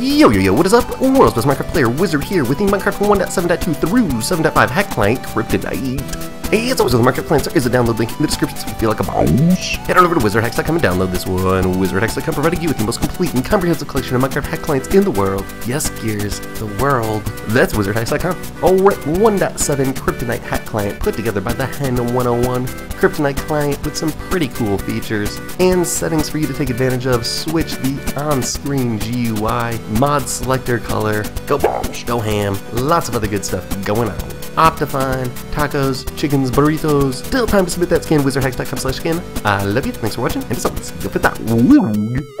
Yo yo yo, what is up? World's best Minecraft player, Wizard here with the Minecraft 1.7.2 through 7.5 hack client, Kryptonite. Hey, as always with Minecraft clients, there is a download link in the description so if you feel like a boss. Head on over to wizardhax.com and download this one. Wizardhax.com providing you with the most complete and comprehensive collection of Minecraft hack clients in the world. Yes, Gears, the world. That's wizardhax.com. Alright, 1.7 Kryptonite hack client put together by thehen101. Kryptonite client with some pretty cool features and settings for you to take advantage of. Switch the on-screen GUI. Mod selector color, go bombs, go ham, lots of other good stuff going on. Optifine, tacos, chickens, burritos, still time to submit that skin, wizardhax.com/skin. I love you, thanks for watching, and as always, go fit that.